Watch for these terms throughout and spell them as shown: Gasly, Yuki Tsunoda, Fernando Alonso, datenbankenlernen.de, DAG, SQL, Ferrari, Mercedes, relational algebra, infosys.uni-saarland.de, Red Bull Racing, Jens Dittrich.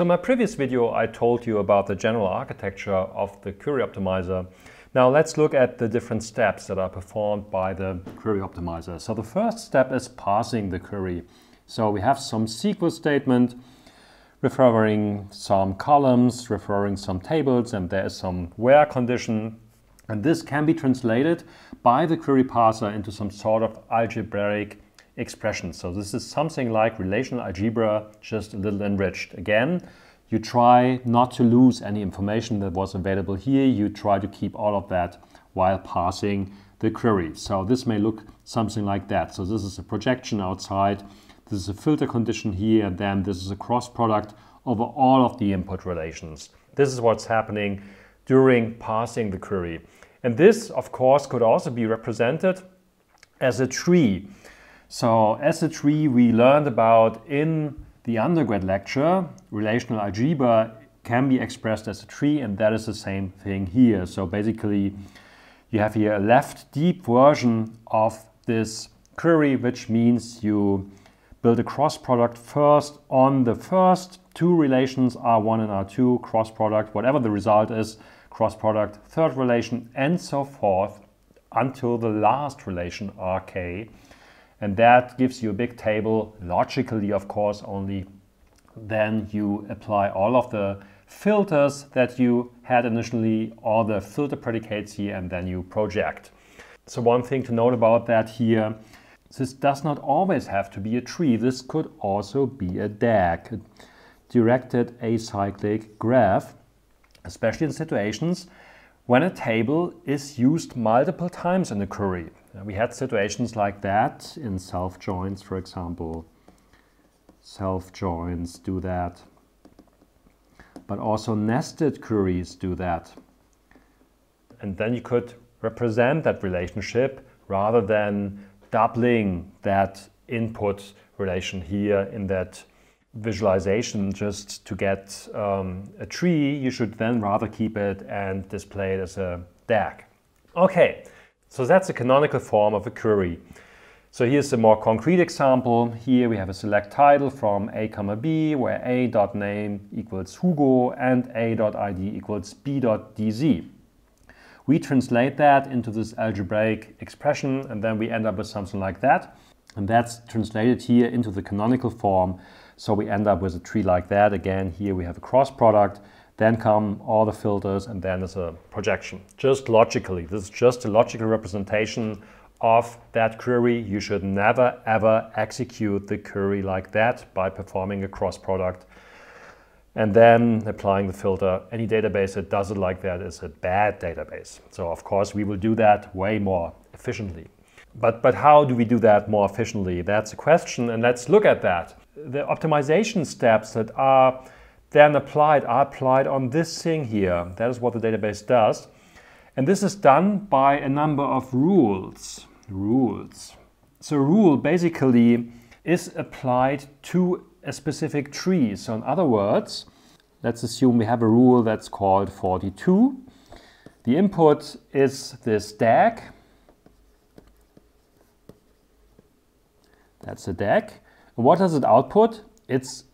So in my previous video I told you about the general architecture of the query optimizer. Now let's look at the different steps that are performed by the query optimizer. So the first step is parsing the query. So we have some SQL statement referring some columns, referring some tables, and there is some where condition. And this can be translated by the query parser into some sort of algebraic expression. So this is something like relational algebra, just a little enriched. Again, you try not to lose any information that was available here. You try to keep all of that while parsing the query. So this may look something like that. So this is a projection outside. This is a filter condition here, and then this is a cross product over all of the input relations. This is what's happening during parsing the query. And this, of course, could also be represented as a tree. So as a tree we learned about in the undergrad lecture, relational algebra can be expressed as a tree, and that is the same thing here. So basically you have here a left deep version of this query, which means you build a cross product first on the first two relations, R1 and R2, cross product, whatever the result is, cross product, third relation, and so forth until the last relation, RK. And that gives you a big table. Logically, of course, only then you apply all of the filters that you had initially, all the filter predicates here, and then you project. So one thing to note about that here, this does not always have to be a tree. This could also be a DAG, directed acyclic graph, especially in situations when a table is used multiple times in a query. We had situations like that in self-joins, for example. Self-joins do that. But also nested queries do that. And then you could represent that relationship rather than doubling that input relation here in that visualization just to get a tree. You should then rather keep it and display it as a DAG. Okay. So that's a canonical form of a query. So here's a more concrete example. Here we have a select title from A, B, where A.name equals Hugo and A.id equals B.dz. We translate that into this algebraic expression, and then we end up with something like that. And that's translated here into the canonical form. So we end up with a tree like that. Again, here we have a cross product. Then come all the filters, and then there's a projection. Just logically, this is just a logical representation of that query. You should never ever execute the query like that by performing a cross product and then applying the filter. Any database that does it like that is a bad database. So of course we will do that way more efficiently. But how do we do that more efficiently? That's a question, and let's look at that. The optimization steps that are then applied are applied on this thing here. That is what the database does. And this is done by a number of rules. So a rule basically is applied to a specific tree. So in other words, let's assume we have a rule that's called 42. The input is this DAG. That's a DAG. And what does it output? It's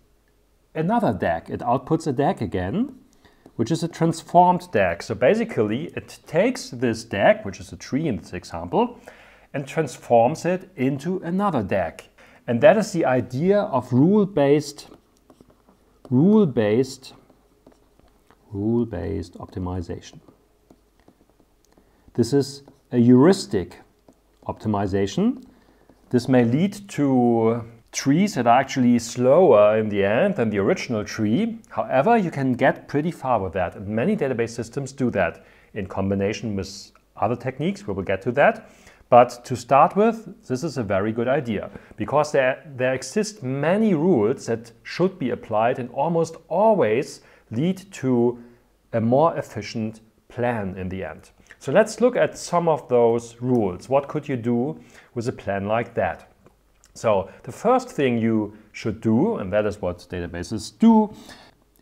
another DAG. It outputs a DAG again, which is a transformed DAG. So basically it takes this DAG, which is a tree in this example, and transforms it into another DAG. And that is the idea of rule-based optimization. This is a heuristic optimization. This may lead to trees that are actually slower in the end than the original tree. However, you can get pretty far with that, and many database systems do that in combination with other techniques. We will get to that. But to start with, this is a very good idea, because there exist many rules that should be applied and almost always lead to a more efficient plan in the end. So let's look at some of those rules. What could you do with a plan like that? So the first thing you should do, and that is what databases do,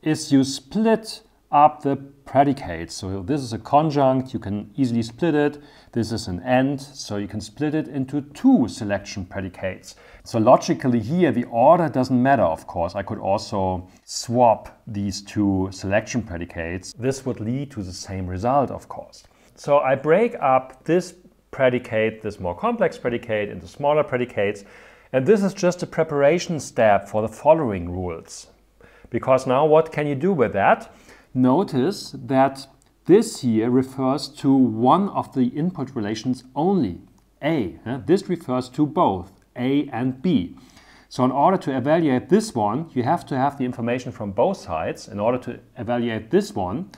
is you split up the predicates. So this is a conjunct, you can easily split it. This is an and, so you can split it into two selection predicates. So logically here, the order doesn't matter, of course. I could also swap these two selection predicates. This would lead to the same result, of course. So I break up this predicate, this more complex predicate, into smaller predicates. And this is just a preparation step for the following rules. Because now what can you do with that? Notice that this here refers to one of the input relations only, A. This refers to both A and B. So in order to evaluate this one, you have to have the information from both sides. In order to evaluate this one,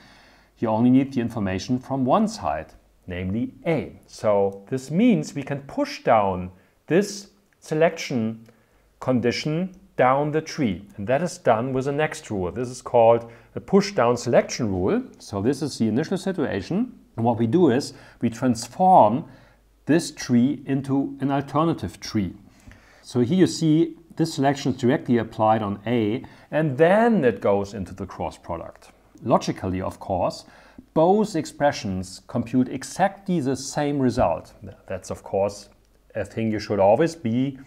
you only need the information from one side, namely A. So this means we can push down this selection condition down the tree, and that is done with the next rule. This is called the push down selection rule. So this is the initial situation, and what we do is we transform this tree into an alternative tree. So here you see this selection is directly applied on A, and then it goes into the cross product. Logically, of course, both expressions compute exactly the same result. That's of course a thing you should always be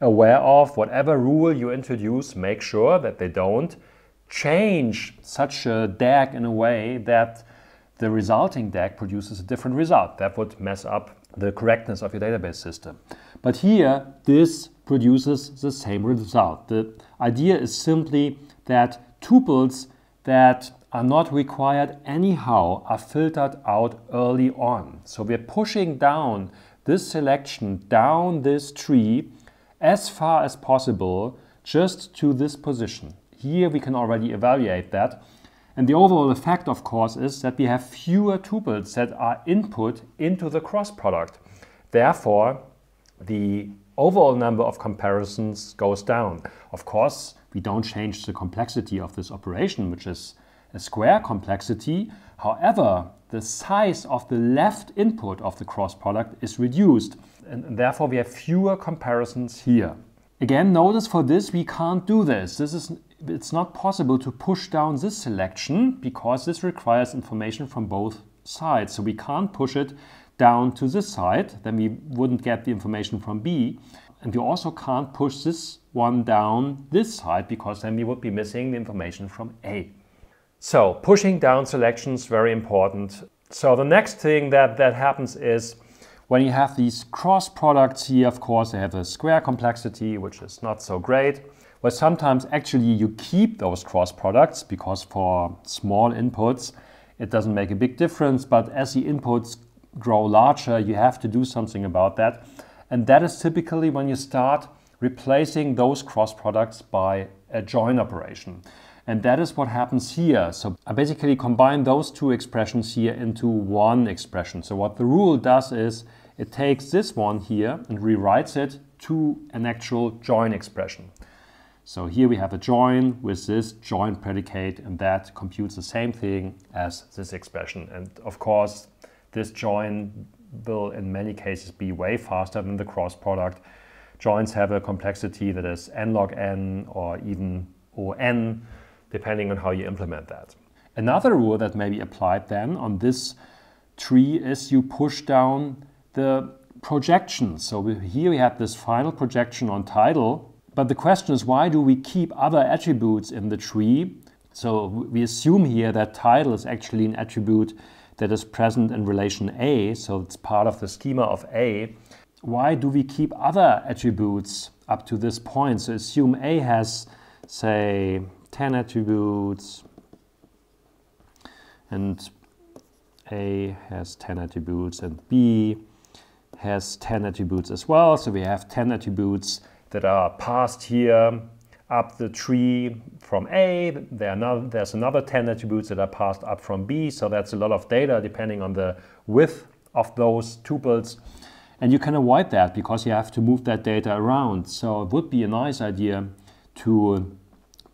aware of. Whatever rule you introduce, make sure that they don't change such a DAG in a way that the resulting DAG produces a different result. That would mess up the correctness of your database system. But here, this produces the same result. The idea is simply that tuples that are not required anyhow are filtered out early on. So we're pushing down this selection down this tree as far as possible, just to this position. Here we can already evaluate that. And the overall effect, of course, is that we have fewer tuples that are input into the cross product. Therefore, the overall number of comparisons goes down. Of course, we don't change the complexity of this operation, which is a square complexity. However, the size of the left input of the cross product is reduced, and therefore we have fewer comparisons here. Again, notice for this we can't do this. It's not possible to push down this selection because this requires information from both sides. So we can't push it down to this side, then we wouldn't get the information from B. And we also can't push this one down this side because then we would be missing the information from A. So pushing down selections, very important. So the next thing that happens is when you have these cross products here, of course, they have a square complexity, which is not so great. Well, sometimes actually you keep those cross products because for small inputs, it doesn't make a big difference. But as the inputs grow larger, you have to do something about that. And that is typically when you start replacing those cross products by a join operation. And that is what happens here. So I basically combine those two expressions here into one expression. So what the rule does is it takes this one here and rewrites it to an actual join expression. So here we have a join with this join predicate, and that computes the same thing as this expression. And of course, this join will in many cases be way faster than the cross product. Joins have a complexity that is n log n or even O(n), depending on how you implement that. Another rule that may be applied then on this tree is you push down the projection. So here we have this final projection on title, but the question is, why do we keep other attributes in the tree? So we assume here that title is actually an attribute that is present in relation A, so it's part of the schema of A. Why do we keep other attributes up to this point? So assume A has, say, 10 attributes, and A has 10 attributes, and B has 10 attributes as well. So we have 10 attributes that are passed here up the tree from A. There's another 10 attributes that are passed up from B. So that's a lot of data depending on the width of those tuples. And you can avoid that because you have to move that data around. So it would be a nice idea to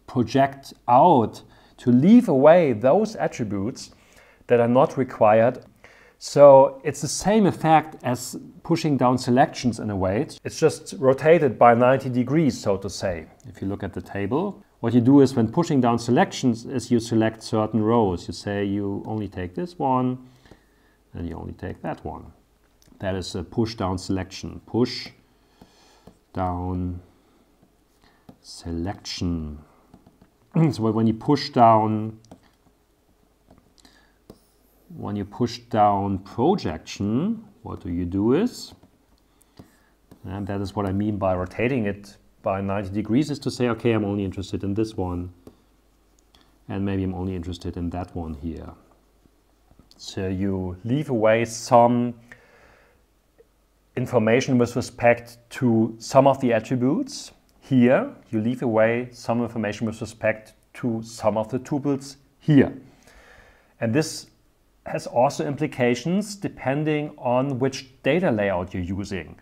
project out, to leave away those attributes that are not required. So it's the same effect as pushing down selections in a way. It's just rotated by 90 degrees, so to say. If you look at the table, What you do is when pushing down selections is you select certain rows. You say you only take this one and you only take that one. That is a push down selection. Push down selection. So when you push down projection, what do you do is, and that is what I mean by rotating it by 90 degrees, is to say, okay, I'm only interested in this one, and maybe I'm only interested in that one here. So you leave away some information with respect to some of the attributes. Here, you leave away some information with respect to some of the tuples here. And this has also implications depending on which data layout you're using.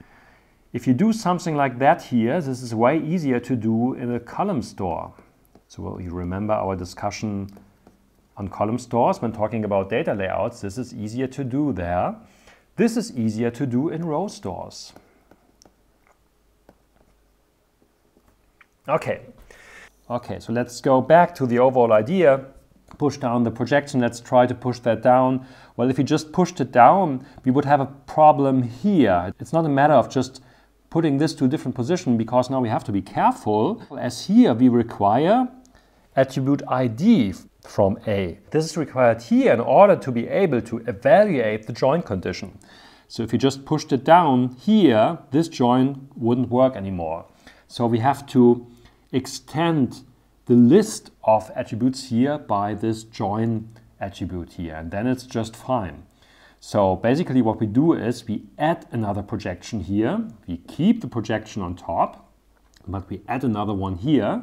If you do something like that here, this is way easier to do in a column store. So you remember our discussion on column stores when talking about data layouts. This is easier to do there. This is easier to do in row stores. Okay, so let's go back to the overall idea. Push down the projection, let's try to push that down. Well, if you just pushed it down, we would have a problem here. It's not a matter of just putting this to a different position, because now we have to be careful, as here we require attribute ID from A. This is required here in order to be able to evaluate the join condition. So if you just pushed it down here, this join wouldn't work anymore. So we have to extend the list of attributes here by this join attribute here, and then it's just fine. So basically what we do is we add another projection here. We keep the projection on top, but we add another one here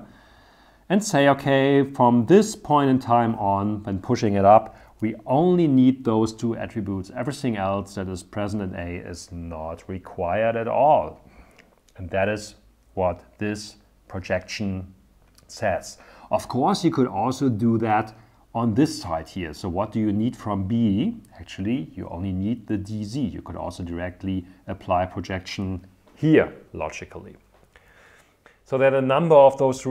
and say, okay, from this point in time on, when pushing it up, we only need those two attributes. Everything else that is present in A is not required at all. And that is what this projection says. Of course, you could also do that on this side here. So what do you need from B? Actually, you only need the DZ. You could also directly apply projection here logically. So there are a number of those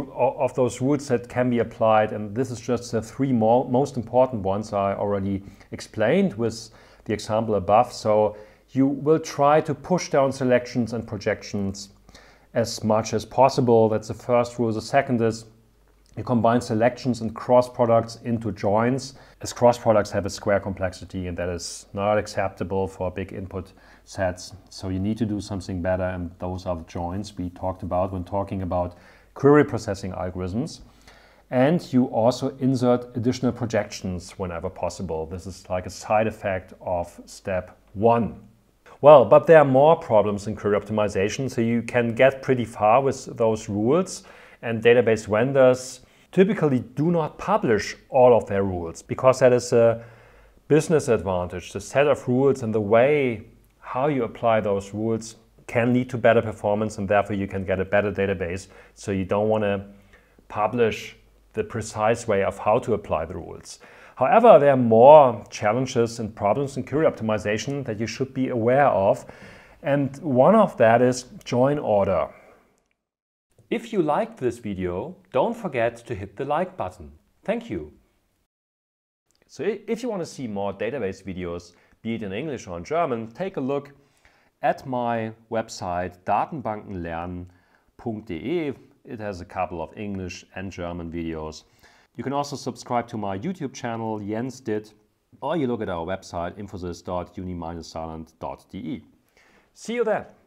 roots that can be applied, and this is just the three most important ones I already explained with the example above. So you will try to push down selections and projections as much as possible. That's the first rule. The second is you combine selections and cross products into joins, as cross products have a square complexity, and that is not acceptable for big input sets. So you need to do something better, and those are the joins we talked about when talking about query processing algorithms. And you also insert additional projections whenever possible. This is like a side effect of step one. Well, but there are more problems in query optimization, so you can get pretty far with those rules, and database vendors typically do not publish all of their rules, because that is a business advantage. The set of rules and the way how you apply those rules can lead to better performance, and therefore you can get a better database, so you don't want to publish the precise way of how to apply the rules. However, there are more challenges and problems in query optimization that you should be aware of, and one of that is join order. If you liked this video, don't forget to hit the like button. Thank you! So if you want to see more database videos, be it in English or in German, take a look at my website datenbankenlernen.de. It has a couple of English and German videos. You can also subscribe to my YouTube channel, Jens Dittrich, or you look at our website, infosys.uni-saarland.de. See you there!